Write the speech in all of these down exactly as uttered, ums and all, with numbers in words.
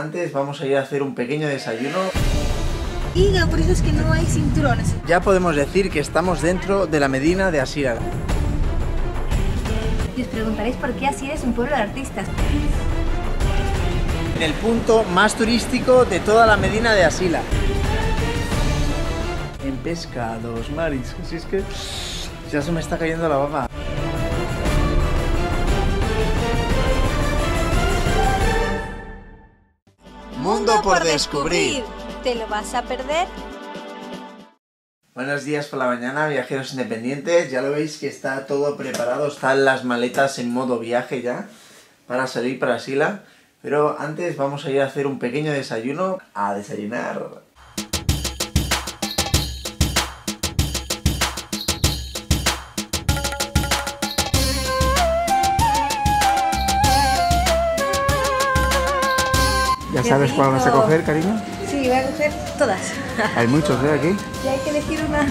antes vamos a ir a hacer un pequeño desayuno. Y lo por eso es que no hay cinturones. Ya podemos decir que estamos dentro de la Medina de Asilah. Y os preguntaréis por qué Asilah es un pueblo de artistas. En el punto más turístico de toda la Medina de Asilah. En pescados, mariscos, si es que ya se me está cayendo la baba. Mundo por descubrir. ¿Te lo vas a perder? Buenos días por la mañana, viajeros independientes. Ya lo veis que está todo preparado, están las maletas en modo viaje ya para salir para Asilah. Pero antes vamos a ir a hacer un pequeño desayuno, a desayunar. ¿Ya sabes cuál vas a coger, cariño? Sí, voy a coger todas. Hay muchos, ¿eh? Aquí. Y hay que elegir una.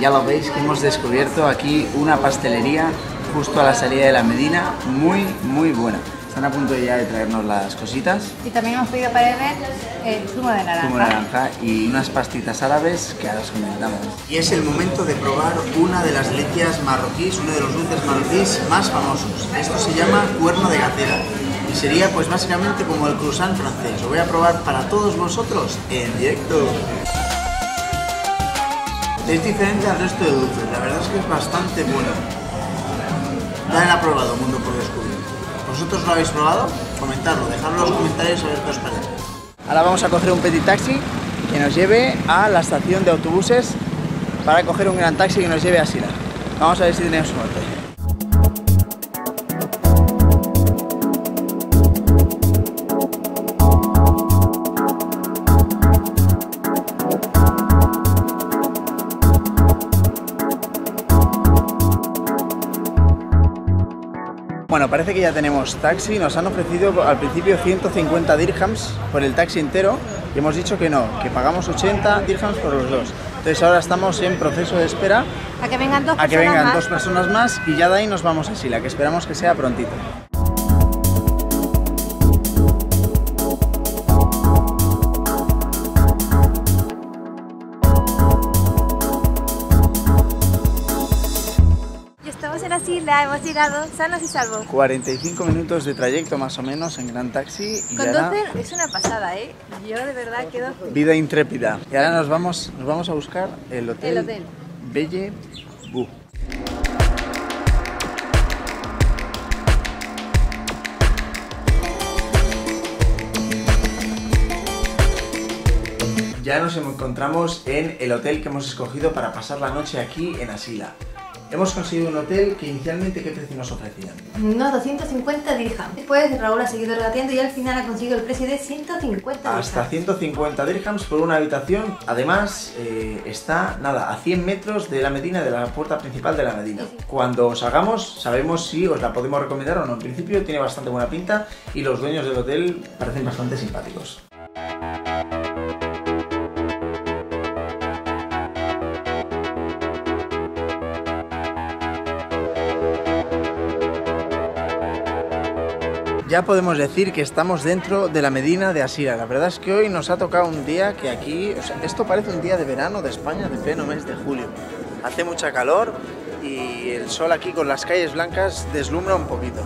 Ya lo veis que hemos descubierto aquí una pastelería justo a la salida de la Medina, muy, muy buena. Están a punto ya de traernos las cositas. Y también hemos pedido para beber el zumo de naranja. Zumo de naranja y unas pastitas árabes que ahora os comentamos. Y es el momento de probar una de las delicias marroquíes, uno de los dulces marroquíes más famosos. Esto se llama cuerno de gatera. Y sería pues básicamente como el croissant francés. Lo voy a probar para todos vosotros en directo. Es diferente al resto de dulces, la verdad es que es bastante bueno. Ya han aprobado Mundo por Descubrir. ¿Vosotros lo habéis probado? Comentadlo, dejadlo en los comentarios a ver qué os parece. Ahora vamos a coger un petit taxi que nos lleve a la estación de autobuses para coger un gran taxi que nos lleve a Asilah. Vamos a ver si tenemos suerte. Bueno, parece que ya tenemos taxi, nos han ofrecido al principio ciento cincuenta dirhams por el taxi entero y hemos dicho que no, que pagamos ochenta dirhams por los dos. Entonces ahora estamos en proceso de espera a que vengan dos, a que vengan más. dos personas más y ya de ahí nos vamos a Asilah, que esperamos que sea prontito. Hemos llegado sanos y salvos. cuarenta y cinco minutos de trayecto más o menos en gran taxi. Y con ahora... doce es una pasada, ¿eh? Yo de verdad quedo... Vida intrépida. Y ahora nos vamos, nos vamos a buscar el hotel, el hotel. Belle Vue. Ya nos encontramos en el hotel que hemos escogido para pasar la noche aquí en Asilah. Hemos conseguido un hotel que inicialmente, ¿qué precio nos ofrecían? Unos doscientos cincuenta dirhams. Después Raúl ha seguido regateando y al final ha conseguido el precio de ciento cincuenta dirhams. Hasta ciento cincuenta dirhams por una habitación. Además, eh, está, nada, a cien metros de la Medina, de la puerta principal de la Medina. Sí, sí. Cuando os hagamos, sabemos si os la podemos recomendar o no. En principio tiene bastante buena pinta y los dueños del hotel parecen bastante simpáticos. Ya podemos decir que estamos dentro de la Medina de Asilah. La verdad es que hoy nos ha tocado un día que aquí... O sea, esto parece un día de verano de España de pleno mes de julio. Hace mucha calor y el sol aquí con las calles blancas deslumbra un poquito.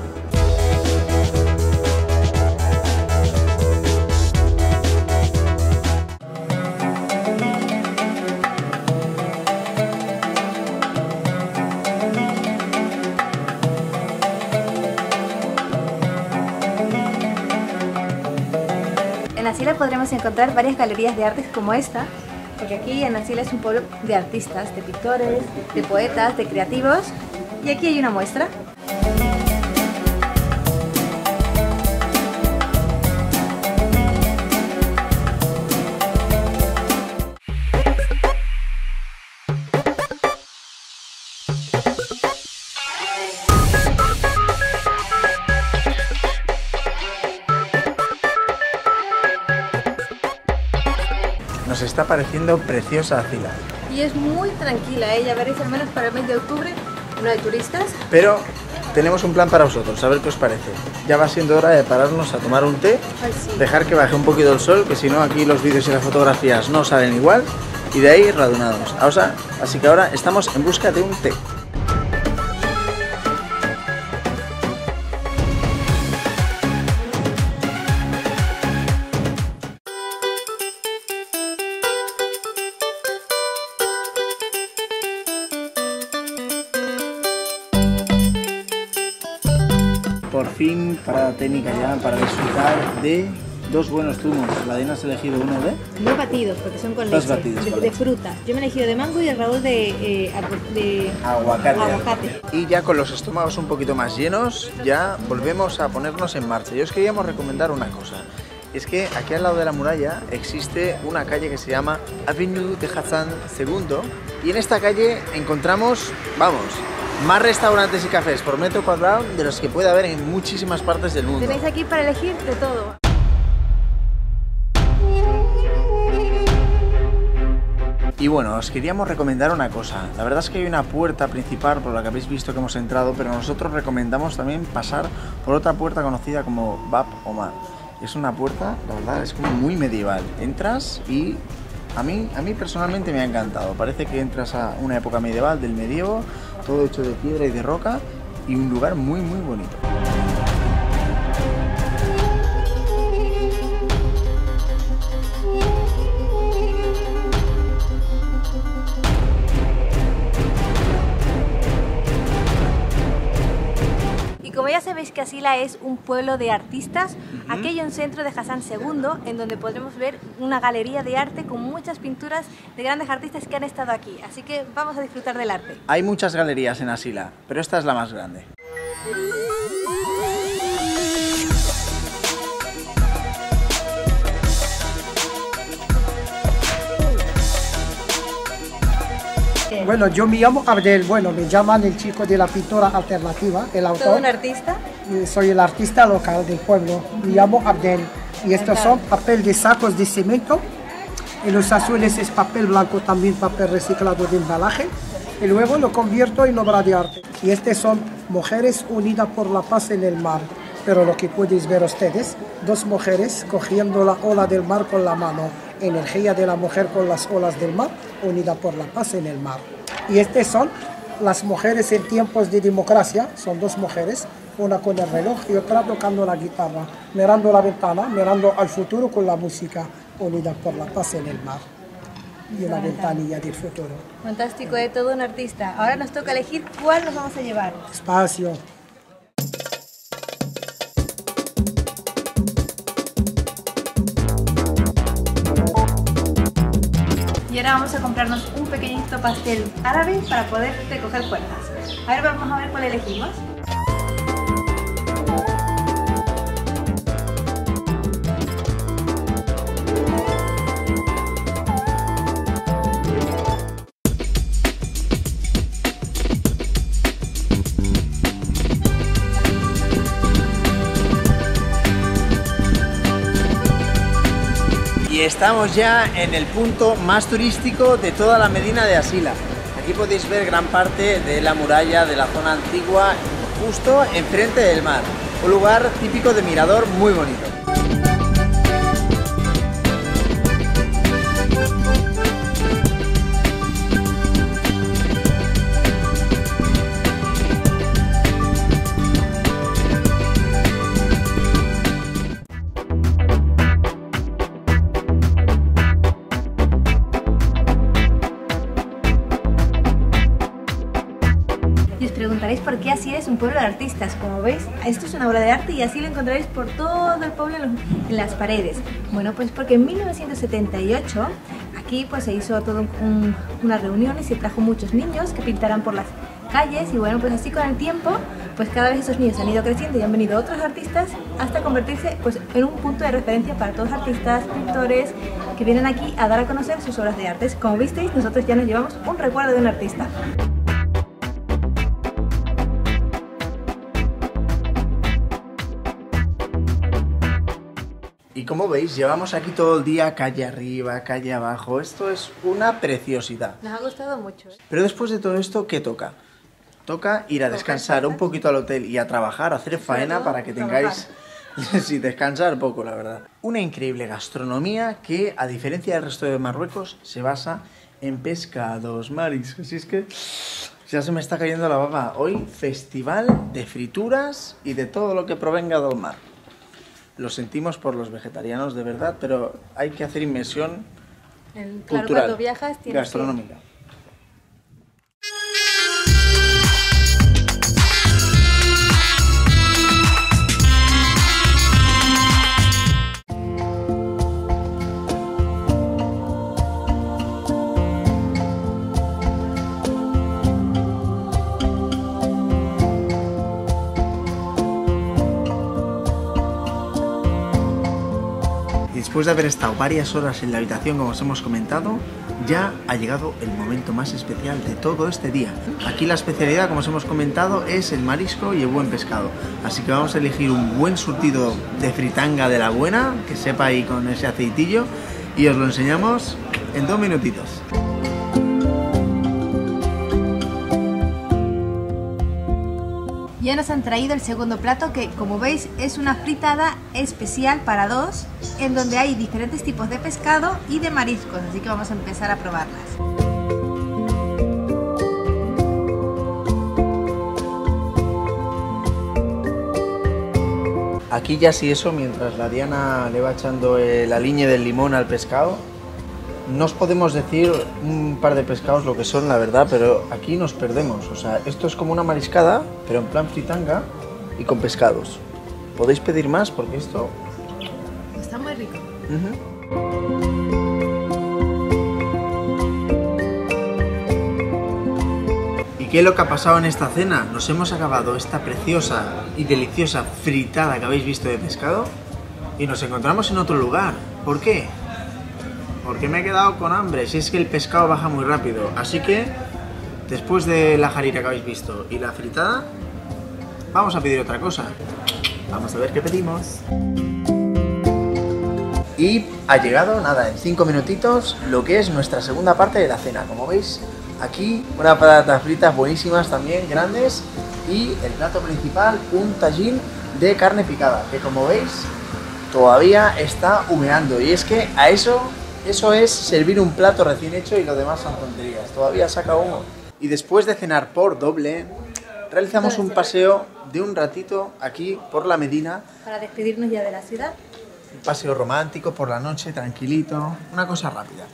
En Asilah podremos encontrar varias galerías de artes como esta, porque aquí en Asilah es un pueblo de artistas, de pintores, de poetas, de creativos, y aquí hay una muestra. Nos está pareciendo preciosa Asilah. Y es muy tranquila, ¿eh? Ya veréis, al menos para el mes de octubre no hay turistas. Pero Tenemos un plan para vosotros, a ver qué os parece. Ya va siendo hora de pararnos a tomar un té, Ay, sí. dejar que baje un poquito el sol, que si no aquí los vídeos y las fotografías no salen igual, y de ahí radunados. O sea, así que ahora estamos en busca de un té. Por fin, parada técnica ya para disfrutar de dos buenos zumos. La Diana se ha elegido uno de... Dos batidos, porque son con leche. Dos batidos, de, de fruta. Yo me he elegido de mango y de Raúl de, eh, de... Aguacate. Aguacate. Y ya con los estómagos un poquito más llenos, ya volvemos a ponernos en marcha. Y os queríamos recomendar una cosa. Es que aquí al lado de la muralla existe una calle que se llama Avenue de Hassan segundo. Y en esta calle encontramos, vamos... más restaurantes y cafés por metro cuadrado de los que puede haber en muchísimas partes del mundo. Tenéis aquí para elegir de todo. Y bueno, os queríamos recomendar una cosa. La verdad es que hay una puerta principal por la que habéis visto que hemos entrado, pero nosotros recomendamos también pasar por otra puerta conocida como Bab Omar. Es una puerta, la verdad, es como muy medieval. Entras y... A mí, a mí personalmente me ha encantado, parece que entras a una época medieval del medievo, todo hecho de piedra y de roca y un lugar muy muy bonito. Como ya sabéis que Asilah es un pueblo de artistas, uh-huh. aquí hay un centro de Hassan segundo en donde podremos ver una galería de arte con muchas pinturas de grandes artistas que han estado aquí, así que vamos a disfrutar del arte. Hay muchas galerías en Asilah, pero esta es la más grande. Bueno, yo me llamo Abdel, bueno, me llaman el chico de la pintura alternativa, el autor. ¿Todo un artista? Soy el artista local del pueblo, me llamo Abdel. Y estos son papel de sacos de cemento, y los azules es papel blanco también, papel reciclado de embalaje. Y luego lo convierto en obra de arte. Y estos son mujeres unidas por la paz en el mar. Pero lo que podéis ver ustedes, dos mujeres cogiendo la ola del mar con la mano. Energía de la mujer con las olas del mar, unida por la paz en el mar. Y estas son las mujeres en tiempos de democracia, son dos mujeres, una con el reloj y otra tocando la guitarra, mirando la ventana, mirando al futuro con la música, unida por la paz en el mar. Y una ventanilla del futuro. Fantástico, ¿eh? Todo un artista. Ahora nos toca elegir cuál nos vamos a llevar. Espacio. Y ahora vamos a comprarnos un pequeñito pastel árabe para poder recoger cuerdas. Ahora vamos a ver cuál elegimos. Y estamos ya en el punto más turístico de toda la Medina de Asilah. Aquí podéis ver gran parte de la muralla de la zona antigua, justo enfrente del mar. Un lugar típico de mirador muy bonito. Preguntaréis por qué Asilah es un pueblo de artistas. Como veis, esto es una obra de arte y así lo encontraréis por todo el pueblo en las paredes. Bueno, pues porque en mil novecientos setenta y ocho aquí pues se hizo toda un, un, una reunión y se trajo muchos niños que pintaran por las calles y bueno, pues así con el tiempo pues cada vez esos niños han ido creciendo y han venido otros artistas hasta convertirse pues en un punto de referencia para todos los artistas, pintores que vienen aquí a dar a conocer sus obras de arte. Como visteis, nosotros ya nos llevamos un recuerdo de un artista. Y como veis, llevamos aquí todo el día, calle arriba, calle abajo. Esto es una preciosidad. Nos ha gustado mucho, ¿eh? Pero después de todo esto, ¿qué toca? toca ir a descansar un poquito al hotel y a trabajar, a hacer faena para que tengáis... Sí, descansar poco, la verdad. Una increíble gastronomía que, a diferencia del resto de Marruecos, se basa en pescados, mariscos. Así es que ya se me está cayendo la baba. Hoy, festival de frituras y de todo lo que provenga del mar. Lo sentimos por los vegetarianos, de verdad, pero hay que hacer inmersión El, claro, cultural, cuando viajas, tienes gastronómica. Que... Después de haber estado varias horas en la habitación, como os hemos comentado, ya ha llegado el momento más especial de todo este día. Aquí la especialidad, como os hemos comentado, es el marisco y el buen pescado. Así que vamos a elegir un buen surtido de fritanga de la buena, que sepa ahí con ese aceitillo, y os lo enseñamos en dos minutitos. Ya nos han traído el segundo plato que, como veis, es una fritada especial para dos, en donde hay diferentes tipos de pescado y de mariscos, así que vamos a empezar a probarlas. Aquí ya sí eso, mientras la Diana le va echando la liñe del limón al pescado, no os podemos decir un par de pescados lo que son, la verdad, pero aquí nos perdemos. O sea, esto es como una mariscada, pero en plan fritanga y con pescados. Podéis pedir más porque esto... Está muy rico. Uh-huh. ¿Y qué es lo que ha pasado en esta cena? Nos hemos acabado esta preciosa y deliciosa fritada que habéis visto de pescado y nos encontramos en otro lugar. ¿Por qué? Porque me he quedado con hambre, si es que el pescado baja muy rápido. Así que, después de la jarira que habéis visto y la fritada, vamos a pedir otra cosa. Vamos a ver qué pedimos. Y ha llegado, nada, en cinco minutitos, lo que es nuestra segunda parte de la cena. Como veis, aquí unas patatas fritas buenísimas también, grandes. Y el plato principal, un tajín de carne picada, que como veis, todavía está humeando. Y es que a eso... Eso es servir un plato recién hecho y lo demás son tonterías, todavía saca humo. Y después de cenar por doble, realizamos un paseo de un ratito aquí por la Medina. Para despedirnos ya de la ciudad. Un paseo romántico por la noche, tranquilito, una cosa rápida.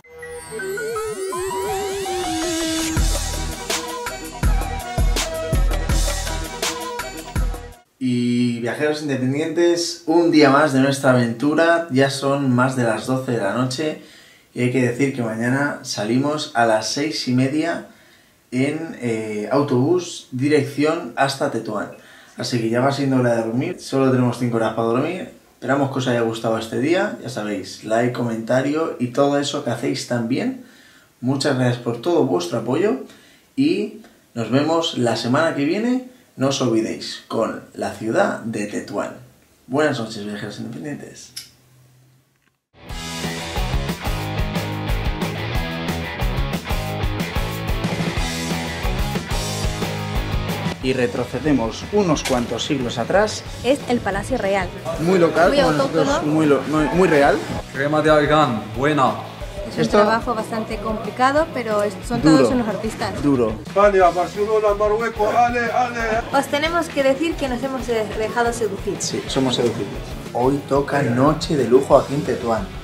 Y viajeros independientes, un día más de nuestra aventura, ya son más de las doce de la noche. Y hay que decir que mañana salimos a las seis y media en eh, autobús, dirección hasta Tetuán. Así que ya va siendo hora de dormir, solo tenemos cinco horas para dormir. Esperamos que os haya gustado este día, ya sabéis, like, comentario y todo eso que hacéis también. Muchas gracias por todo vuestro apoyo y nos vemos la semana que viene, no os olvidéis, con la ciudad de Tetuán. Buenas noches, viajeros independientes. Y retrocedemos unos cuantos siglos atrás. Es el Palacio Real. Muy local, muy autóctono. Muy, lo, muy, muy real. Crema de algán, buena. Es un Esto... trabajo bastante complicado, pero son Duro. todos unos artistas. Duro. España, Barcelona, Marruecos, ale, ale. Os tenemos que decir que nos hemos dejado seducir. Sí, somos seducidos. Hoy toca noche de lujo aquí en Tetuán.